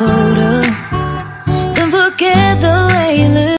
for